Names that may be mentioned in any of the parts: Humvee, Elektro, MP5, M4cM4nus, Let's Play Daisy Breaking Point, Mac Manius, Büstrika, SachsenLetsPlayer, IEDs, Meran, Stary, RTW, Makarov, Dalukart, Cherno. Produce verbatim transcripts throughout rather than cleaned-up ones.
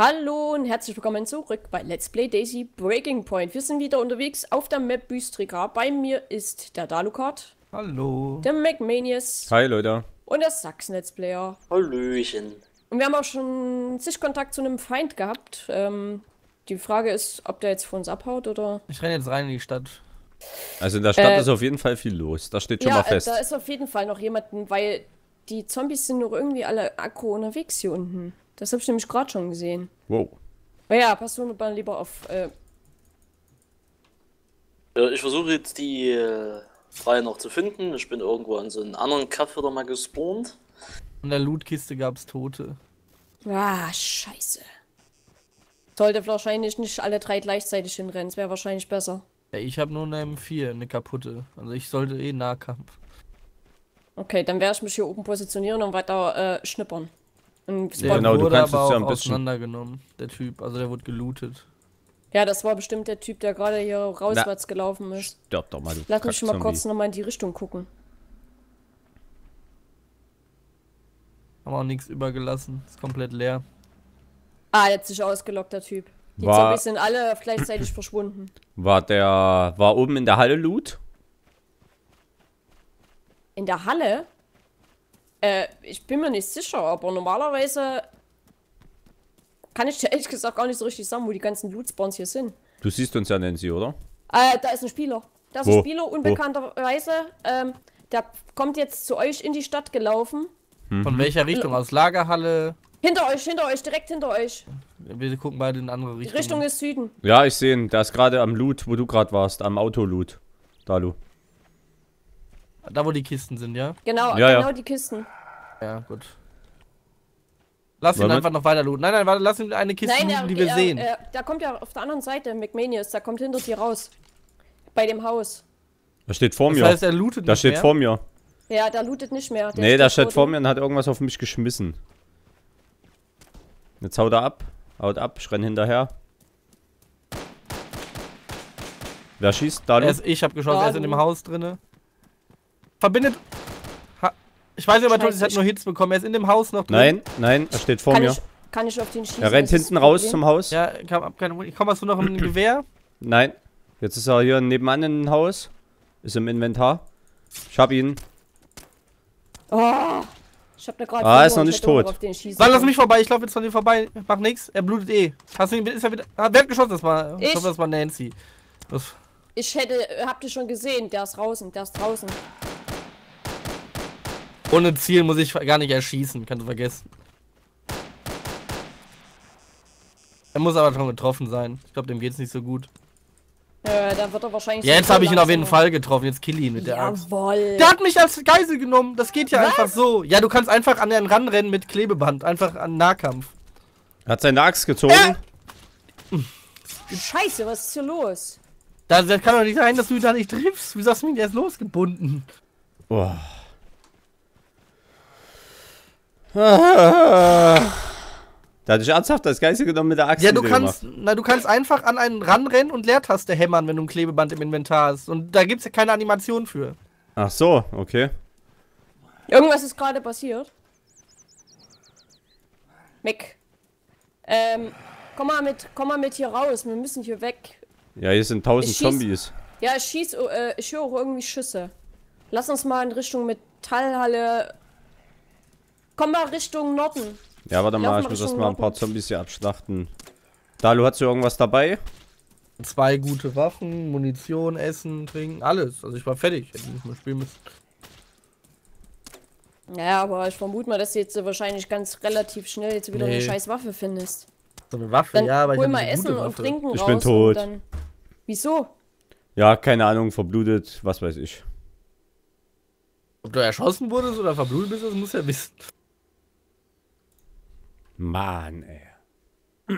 Hallo und herzlich willkommen zurück bei Let's Play Daisy Breaking Point. Wir sind wieder unterwegs auf der Map Büstrika. Bei mir ist der Dalukart. Hallo. Der Mac Manius. Hi Leute. Und der Sachsen-Let's Player. Hallöchen. Und wir haben auch schon zig Kontakt zu einem Feind gehabt. Ähm, die Frage ist, ob der jetzt vor uns abhaut oder... Ich renne jetzt rein in die Stadt. Also in der Stadt äh, ist auf jeden Fall viel los. Das steht schon ja, mal fest. Ja, da ist auf jeden Fall noch jemanden, weil die Zombies sind noch irgendwie alle aggro unterwegs hier unten. Das habe ich nämlich gerade schon gesehen. Wow. Naja, passt nur mal lieber auf. Äh ja, ich versuche jetzt die äh, Freie noch zu finden. Ich bin irgendwo an so einem anderen Kaff wieder mal gespawnt. In der Lootkiste gab es Tote. Ah, scheiße. Sollte wahrscheinlich nicht alle drei gleichzeitig hinrennen. Das wäre wahrscheinlich besser. Ja, ich habe nur eine M vier, eine kaputte. Also ich sollte eh Nahkampf. Okay, dann werde ich mich hier oben positionieren und weiter äh, schnippern. Und der genau, wurde du kannst aber auch ja ein auseinandergenommen, der Typ, also der wurde gelootet. Ja, das war bestimmt der Typ, der gerade hier rauswärts Na, gelaufen ist. Stopp doch mal, du Lass mich mal kurz nochmal in die Richtung gucken. Haben auch nichts übergelassen, ist komplett leer. Ah, jetzt ist ausgelockt, der Typ. Die war, Zombies sind alle gleichzeitig verschwunden. War der, war oben in der Halle Loot? In der Halle? Äh, ich bin mir nicht sicher, aber normalerweise kann ich dir ehrlich gesagt gar nicht so richtig sagen, wo die ganzen Loot-Spawns hier sind. Du siehst uns ja, Nancy, oder? Äh, da ist ein Spieler. Da ist wo? ein Spieler, unbekannterweise. Ähm, der kommt jetzt zu euch in die Stadt gelaufen. Hm. Von welcher Richtung? Aus Lagerhalle? Hinter euch, hinter euch, direkt hinter euch. Wir gucken beide in andere Richtung. Die Richtung ist Süden. Ja, ich sehe ihn. Da ist gerade am Loot, wo du gerade warst, am Auto-Loot. Dalu. Da, wo die Kisten sind, ja? Genau, ja, genau ja. die Kisten. Ja, gut. Lass ihn Wollen einfach wir? noch weiter looten. Nein, nein, warte, lass ihn eine Kiste nein, looten, der, die wir er, sehen. Er, da kommt ja auf der anderen Seite McManius, da kommt hinter dir raus. Bei dem Haus. Da steht vor das mir. Das heißt, er lootet da nicht steht mehr? vor mir. Ja, da lootet nicht mehr. Der nee, da steht vor mir und hat irgendwas auf mich geschmissen. Jetzt haut er ab. Haut ab, ich renn hinterher. Wer schießt? Da ist, ich hab geschossen, er ist in dem Haus drinne. Verbindet. Ha ich weiß nicht, ob er tot ist, hat nur Hits bekommen. Er ist in dem Haus noch drin. Nein, nein, er steht vor kann mir. Ich, kann ich auf den schießen? Er rennt hinten raus zum Haus. Ja, kommst du noch in ein Gewehr? Nein. Jetzt ist er hier nebenan in ein Haus. Ist im Inventar. Ich hab ihn. Oh, ich hab da gerade. Ah, er ist noch nicht tot. Nein, lass mich vorbei. Ich laufe jetzt von dir vorbei. Mach nix. Er blutet eh. Hast du ihn? Ist er wieder. Ah, wer hat geschossen? Das war. Ich hoffe, das war Nancy. Das ich hätte. Habt ihr schon gesehen? Der ist draußen. Der ist draußen. Ohne Ziel muss ich gar nicht erschießen, kannst du vergessen. Er muss aber schon getroffen sein. Ich glaube, dem geht's nicht so gut. Äh, da wird er wahrscheinlich. Ja, jetzt habe ich ihn auf jeden Fall getroffen. Jetzt kill ihn mit der Axt. Jawohl. Der hat mich als Geisel genommen. Das geht ja Was? einfach so. Ja, du kannst einfach an den ranrennen mit Klebeband. Einfach an Nahkampf. Er hat seine Axt gezogen. Äh. Scheiße, was ist hier los? Das, das kann doch nicht sein, dass du ihn da nicht triffst. Wieso hast du ihn erst losgebunden? Boah. Da hat dich ernsthaft das Geiste genommen mit der Axt. Ja, du kannst, na, du kannst einfach an einen ranrennen und Leertaste hämmern, wenn du ein Klebeband im Inventar hast. Und da gibt's ja keine Animation für. Ach so, okay. Irgendwas ist gerade passiert. Mick. Ähm, komm mal mit, komm mal mit hier raus. Wir müssen hier weg. Ja, hier sind tausend schieß, Zombies. Ja, ich schieß, äh, ich höre irgendwie Schüsse. Lass uns mal in Richtung Metallhalle. Komm mal Richtung Norden. Ja, warte mal, ich muss erstmal ein paar Zombies hier abschlachten. Dalu, hast du irgendwas dabei? Zwei gute Waffen, Munition, Essen, Trinken, alles. Also ich war fertig, hätte nicht mehr spielen müssen. Naja, aber ich vermute mal, dass du jetzt wahrscheinlich ganz relativ schnell jetzt wieder nee. eine scheiß Waffe findest. So eine Waffe, dann ja, aber ich hol mal Essen und Trinken raus. Ich bin tot. Dann... Wieso? Ja, keine Ahnung, verblutet, was weiß ich. Ob du erschossen wurdest oder verblutet bist, das musst du ja wissen. Mann, ey.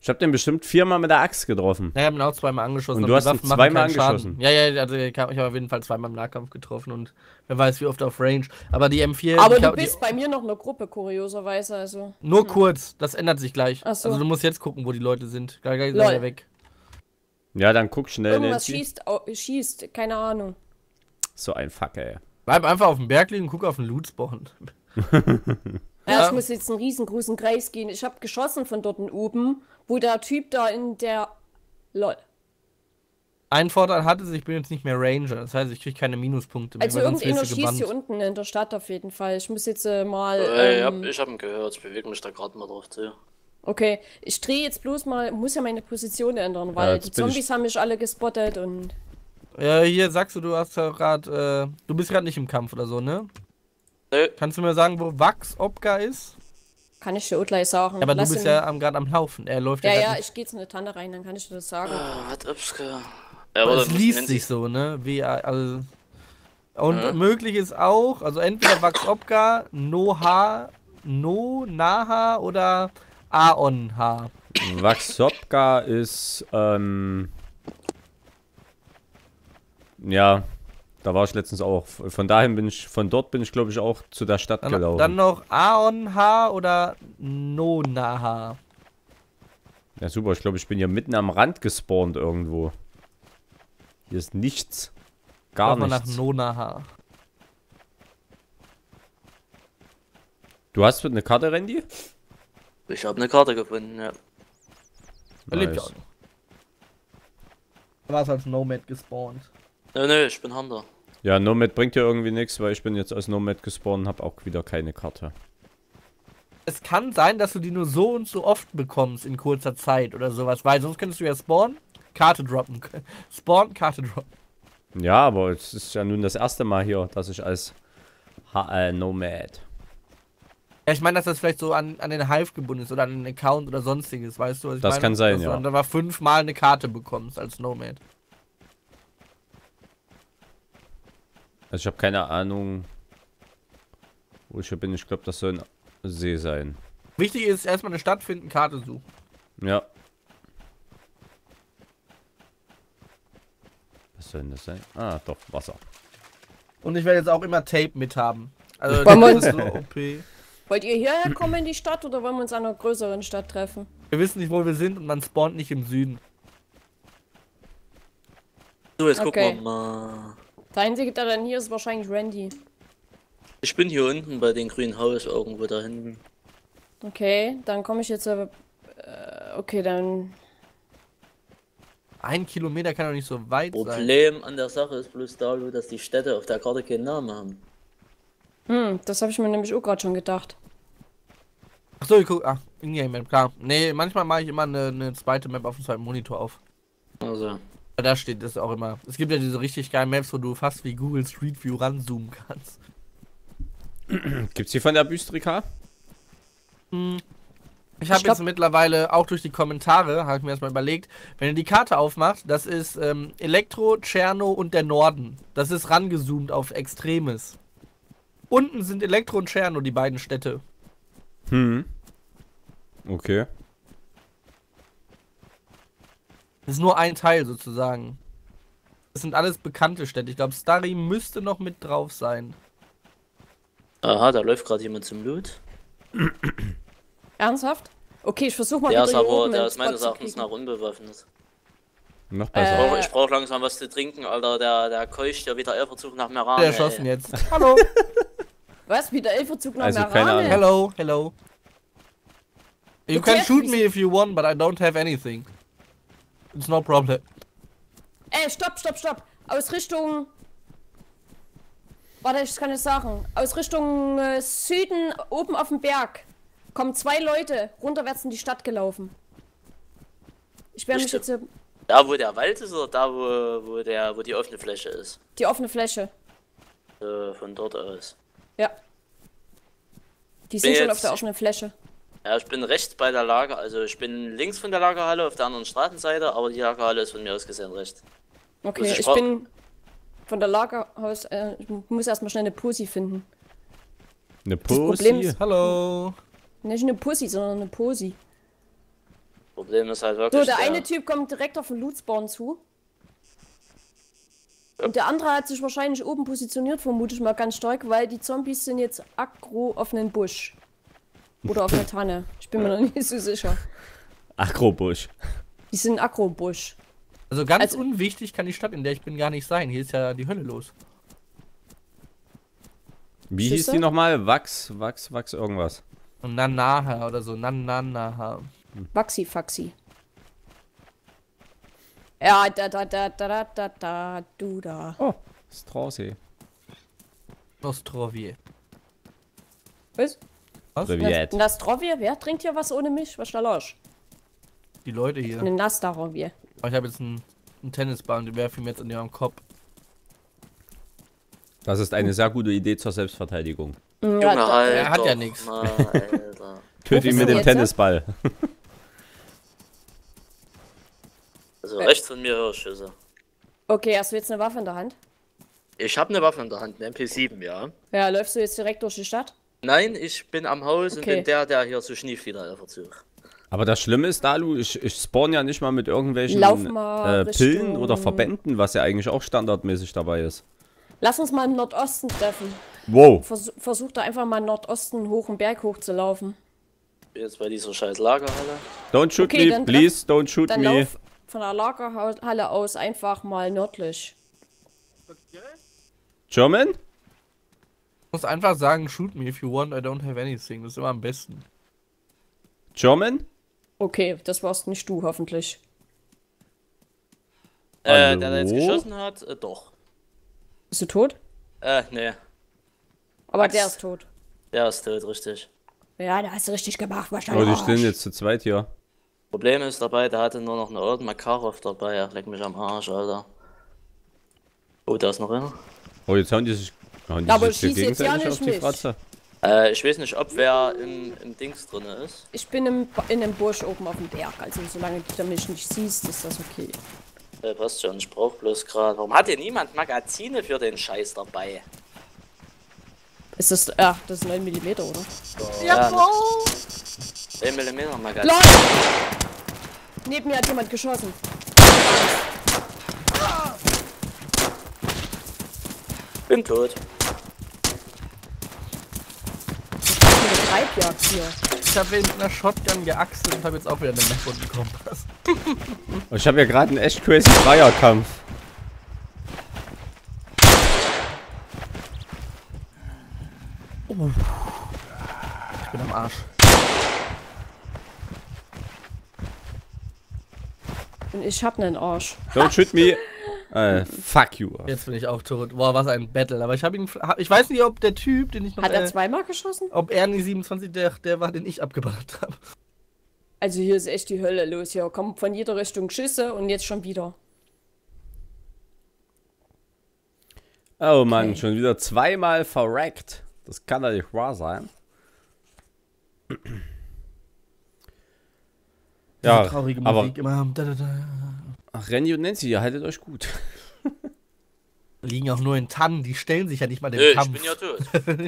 Ich hab den bestimmt viermal mit der Axt getroffen. Ja, ich hab ihn auch zweimal angeschossen. Und du hast ihn zweimal angeschossen? Schaden. Ja, ja, also ich hab auf jeden Fall zweimal im Nahkampf getroffen und wer weiß wie oft auf Range. Aber die M vier... Aber du bist bei mir noch in der Gruppe, kurioserweise, also... Nur hm. kurz, das ändert sich gleich. Ach so. Also du musst jetzt gucken, wo die Leute sind. Gleich, gleich sei weg. Ja, dann guck schnell. Irgendwas schießt, oh, schießt, keine Ahnung. So ein Fuck, ey. Bleib einfach auf dem Berg liegen und guck auf den Loot-Spawn. Ja, ich muss jetzt einen riesengroßen Kreis gehen. Ich habe geschossen von dort oben, wo der Typ da in der... Lol. Ein Vorteil hatte sie, ich bin jetzt nicht mehr Ranger. Das heißt, ich kriege keine Minuspunkte mehr. Also irgendeiner schießt hier unten in der Stadt auf jeden Fall. Ich muss jetzt äh, mal... Äh, ähm, ich hab, ich hab ihn gehört, ich bewege mich da gerade mal drauf zu. Okay, ich drehe jetzt bloß mal, muss ja meine Position ändern, weil ja, die Zombies ich... haben mich alle gespottet und... Ja, hier sagst du, du hast ja gerade, äh, du bist gerade nicht im Kampf oder so, ne? Nee. Kannst du mir sagen, wo Wachs Opka ist? Kann ich dir auch gleich sagen. Ja, aber Lass du bist ihn... ja gerade am Laufen, er läuft ja Ja, ja, nicht. Ich gehe jetzt in eine Tanne rein, dann kann ich dir das sagen. Ah, hat Opska. Ja, aber das liest sich so, ne? Wie, also... Und ja. möglich ist auch, also entweder Wachs Opka, Noha, No, Naha oder Aonha. Wachs Opka ist, ähm... ja, da war ich letztens auch. Von dahin bin ich, von dort bin ich glaube ich auch zu der Stadt dann, gelaufen. Dann noch Aonha oder Nonaha. Ja super, ich glaube ich bin hier mitten am Rand gespawnt irgendwo. Hier ist nichts. Gar nichts. Nach Nonaha. Du hast eine Karte, Randy? Ich habe eine Karte gefunden, ja. Er lebt ja auch noch. Du warst als Nomad gespawnt. Nö, nö, ich bin Hunter. Ja, Nomad bringt ja irgendwie nichts, weil ich bin jetzt als Nomad gespawnt und habe auch wieder keine Karte. Es kann sein, dass du die nur so und so oft bekommst in kurzer Zeit oder sowas, weil sonst könntest du ja spawnen, Karte droppen. Spawn, Karte droppen. Ja, aber es ist ja nun das erste Mal hier, dass ich als H L Nomad. Ja, ich meine, dass das vielleicht so an, an den Hive gebunden ist oder an den Account oder sonstiges, weißt du? Was ich das meine? Kann sein, dass ja. Du dann fünfmal eine Karte bekommst als Nomad. Also ich habe keine Ahnung, wo ich hier bin. Ich glaube, das soll ein See sein. Wichtig ist erstmal eine Stadt finden, Karte suchen. Ja. Was soll denn das sein? Ah, doch, Wasser. Und ich werde jetzt auch immer Tape mithaben. Also das ist so O P. Wollt ihr hierher kommen in die Stadt oder wollen wir uns an einer größeren Stadt treffen? Wir wissen nicht, wo wir sind und man spawnt nicht im Süden. So, jetzt okay. Gucken wir mal. Der einzige, der dann hier ist, wahrscheinlich Randy. Ich bin hier unten bei dem grünen Haus irgendwo da hinten. Okay, dann komme ich jetzt... Äh, okay, dann... Ein Kilometer kann doch nicht so weit Problem sein. Problem an der Sache ist bloß da, dass die Städte auf der Karte keinen Namen haben. Hm, das habe ich mir nämlich auch gerade schon gedacht. Achso, ich gucke... Ach, Ingame-Map, klar. Nee, manchmal mache ich immer eine, eine zweite Map auf dem zweiten Monitor auf. Also... Da steht das auch immer. Es gibt ja diese richtig geilen Maps, wo du fast wie Google Street View ranzoomen kannst. Gibt's hier von der Büstrika? Ich habe jetzt mittlerweile auch durch die Kommentare, habe ich mir erstmal überlegt, wenn ihr die Karte aufmacht, das ist ähm, Elektro, Cherno und der Norden. Das ist rangezoomt auf Extremes. Unten sind Elektro und Cherno, die beiden Städte. Hm. Okay. Das ist nur ein Teil sozusagen. Das sind alles bekannte Städte. Ich glaube, Stary müsste noch mit drauf sein. Aha, da läuft gerade jemand zum Loot. Ernsthaft? Okay, ich versuche mal wieder hier oben. Der ist meines Erachtens nach unbewaffnet. Noch besser. Äh, ich brauche brauch langsam was zu trinken, Alter. Der, der keucht ja wieder Elferzug nach Meran. Der schossen jetzt. Hallo. Was? Wieder Elferzug nach also Meran? Hello, hello. You can shoot me if you want, but I don't have anything. It's no problem. Ey, stopp, stopp, stopp. Aus Richtung... Warte, ich kann es sagen. Aus Richtung äh, Süden, oben auf dem Berg, kommen zwei Leute runterwärts in die Stadt gelaufen. Ich werde mich jetzt... Da, wo der Wald ist oder da, wo, wo, der, wo die offene Fläche ist? Die offene Fläche. Äh, von dort aus. Ja. Die sind schon auf der offenen Fläche. Ja, ich bin rechts bei der Lager, also ich bin links von der Lagerhalle auf der anderen Straßenseite, aber die Lagerhalle ist von mir aus gesehen rechts. Okay, also ich, ich bin von der Lagerhaus, äh, ich muss erstmal schnell eine Pussy finden. Eine Pussy? Hallo! Nicht eine Pussy, sondern eine Pussy. Problem ist halt wirklich... So, der, der eine Typ kommt direkt auf den Lootspawn zu. Ja. Und der andere hat sich wahrscheinlich oben positioniert, vermute ich mal ganz stark, weil die Zombies sind jetzt aggro auf einen Busch. Oder auf der Tanne. Ich bin mir noch nicht so sicher. Agrobusch. Die sind Agrobusch. Also ganz also, unwichtig kann die Stadt, in der ich bin, gar nicht sein. Hier ist ja die Hölle los. Wie Schüsse? Hieß die nochmal? Wachs, Wachs, Wachs, irgendwas. Und Nanaha oder so. Nananaha. Maxi Faxi. Ja, da da da da da da du da. Oh, Strauße. Nastrovie. Was? Was? Nastrovie? Wer trinkt hier was ohne mich? Was ist da los? Die Leute hier. Eine Nastrovie. Oh, ich habe jetzt einen, einen Tennisball und die werfen mir jetzt in ihren Kopf. Das ist eine sehr gute Idee zur Selbstverteidigung. Ja, Junge, Alter, er hat ja nichts. Töte ihn mit dem Tennisball. Also äh. rechts von mir höre ich Schüsse. Okay, hast du jetzt eine Waffe in der Hand? Ich habe eine Waffe in der Hand, eine M P sieben, ja. Ja, läufst du jetzt direkt durch die Stadt? Nein, ich bin am Haus okay. und bin der, der hier so schnieft wieder der Verzug. Aber das Schlimme ist, Dalu, ich, ich spawn ja nicht mal mit irgendwelchen mal äh, Pillen oder Verbänden, was ja eigentlich auch standardmäßig dabei ist. Lass uns mal im Nordosten treffen. Wow. Vers versuch da einfach mal im Nordosten hoch einen Berg hoch zu laufen. Jetzt bei dieser scheiß Lagerhalle. Don't shoot okay, me, please, don't shoot dann me. Lauf von der Lagerhalle aus einfach mal nördlich. Okay. German? Ich muss einfach sagen, shoot me if you want, I don't have anything. Das ist immer am besten. German? Okay, das warst nicht du, hoffentlich. Äh, der, der jetzt geschossen hat, äh, doch. Bist du tot? Äh, nee. Aber Ach, der ist tot. Der ist tot, richtig. Ja, da hast du richtig gemacht, wahrscheinlich. Aber die stehen jetzt zu zweit hier. Problem ist dabei, der hatte nur noch einen alten Makarov dabei. Er leckt mich am Arsch, Alter. Oh, da ist noch einer. Oh, jetzt haben die sich. Haben die aber sich ich schieße jetzt ja nicht auf die Fratze. Äh, ich weiß nicht, ob wer im, im Dings drin ist. Ich bin im, in einem Busch oben auf dem Berg. Also, solange du mich nicht siehst, ist das okay. Äh, passt schon, ich brauch bloß gerade. Warum hat hier niemand Magazine für den Scheiß dabei? Ist das. Ach, das ist neun Millimeter, oder? Oh, ja, wow! Ja, neun Millimeter Magazin. Leute! Neben mir hat jemand geschossen. Bin tot. Das ist eine Treibjagd hier. Ich habe in einer Shotgun geachselt und habe jetzt auch wieder eine Map unten Kompass. Ich habe ja gerade einen echt crazy Dreierkampf. Ich bin am Arsch. Und ich hab nen Arsch. Don't shoot me. äh, fuck you. Jetzt bin ich auch tot. Boah, was ein Battle. Aber ich hab ihn. Ich weiß nicht, ob der Typ, den ich noch. Hat er äh, zweimal geschossen? Ob er in die siebenundzwanzig der, der war, den ich abgebrannt habe. Also hier ist echt die Hölle los. Hier kommen von jeder Richtung Schüsse und jetzt schon wieder. Oh Mann, okay. Schon wieder zweimal verreckt. Das kann doch nicht wahr sein. Ja, traurige aber Musik immer. Da, da, da. Ach, Renny und Nancy, ihr haltet euch gut. Liegen auch nur in Tannen, die stellen sich ja nicht mal den Kampf. Ich bin ja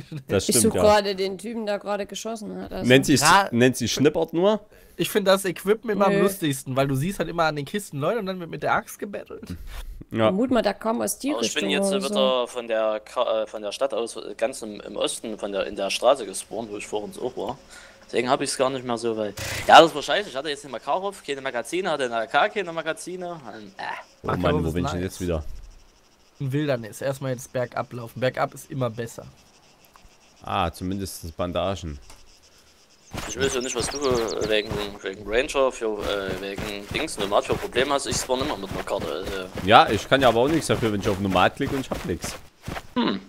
tot. Das stimmt, ich suche ja. gerade den Typen, der gerade geschossen hat. Also. Nancy, Nancy schnippert nur. Ich finde das Equipment immer Nö. am lustigsten, weil du siehst halt immer an den Kisten Leute und dann wird mit der Axt gebettelt. Ja. Vermut mal, da kommen aus die Richtung. Ich bin jetzt wieder so. von der äh, von der Stadt aus ganz im, im Osten von der in der Straße gespawnt, wo ich vor uns auch war. Deswegen habe ich es gar nicht mehr so weit. Ja, das war scheiße. Ich hatte jetzt den Makarov, keine Magazine, hatte in der A K keine Magazine. Und, äh, oh Makarov Mann, wo bin ich denn jetzt wieder? In Wildernis. Erstmal jetzt bergab laufen. Bergab ist immer besser. Ah, zumindest Bandagen. Ich weiß ja nicht, was du wegen, wegen Ranger, für, äh, wegen Dings, Nomad für Probleme hast. Ich spawn immer mit einer Karte. Also. Ja, ich kann ja aber auch nichts dafür, wenn ich auf Nomad klicke und ich hab nichts. Hm.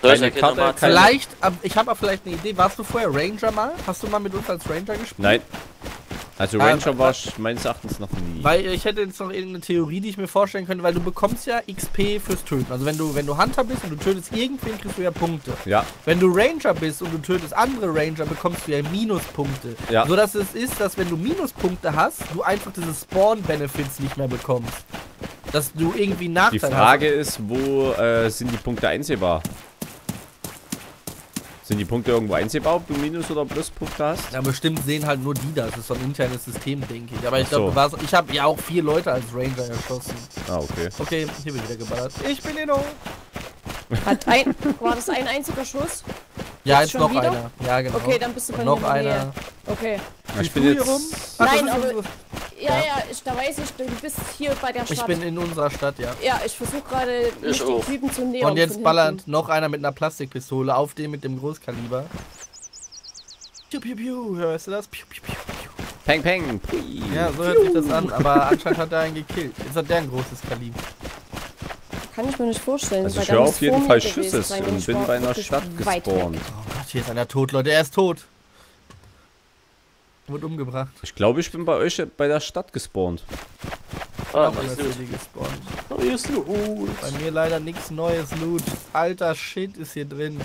Keine Karte, keine... Vielleicht, ich habe aber vielleicht eine Idee. Warst du vorher Ranger mal? Hast du mal mit uns als Ranger gespielt? Nein. Also Ranger ah, war ich meines Erachtens noch nie. Weil ich hätte jetzt noch irgendeine Theorie, die ich mir vorstellen könnte, weil du bekommst ja X P fürs Töten. Also wenn du wenn du Hunter bist und du tötest irgendwen, kriegst du ja Punkte. Ja. Wenn du Ranger bist und du tötest andere Ranger, bekommst du ja Minuspunkte. Ja. So dass es ist, dass wenn du Minuspunkte hast, du einfach diese Spawn-Benefits nicht mehr bekommst. Dass du irgendwie Nachteil hast. Die Frage hast. ist, wo äh, sind die Punkte einsehbar? Sind die Punkte irgendwo einsehbar, ob du Minus- oder Pluspunkte hast? Ja, bestimmt sehen halt nur die das. Das ist so ein internes System, denke ich. Aber ich glaube, so. ich habe ja auch vier Leute als Ranger erschossen. Ah, okay. Okay, hier wird wieder geballert. Ich bin hier noch. Hat ein, war das ein einziger Schuss? Ja, jetzt, jetzt noch wieder? einer. Ja, genau. Okay, dann bist du bei mir. Noch einer. Okay. Ich, ich bin jetzt... hier rum. Ach, Nein, aber... Ja, ja, ich, da weiß ich, du bist hier bei der Stadt. Ich bin in unserer Stadt, ja. Ja, ich versuche gerade, mich den Typen zu nähern. Und jetzt ballert noch einer mit einer Plastikpistole auf den mit dem Großkaliber. Piu, piu, piu. Hörst du das? Piu, piu, piu, piu. Peng, peng. Pui. Ja, so hört piu. sich das an, aber anscheinend hat er einen gekillt. Ist hat der ein großes Kaliber? Kann ich mir nicht vorstellen. Also ich höre auf jeden Fall Schüsse und bin bei einer Stadt gespawnt. Oh Gott, hier ist einer tot, Leute. Er ist tot. Wurde umgebracht. Ich glaube, ich bin bei euch bei der Stadt gespawnt. Ah, was ist hier gespawnt? Oh, hier ist Loot. Bei mir leider nichts Neues, Loot. Alter Shit ist hier drin.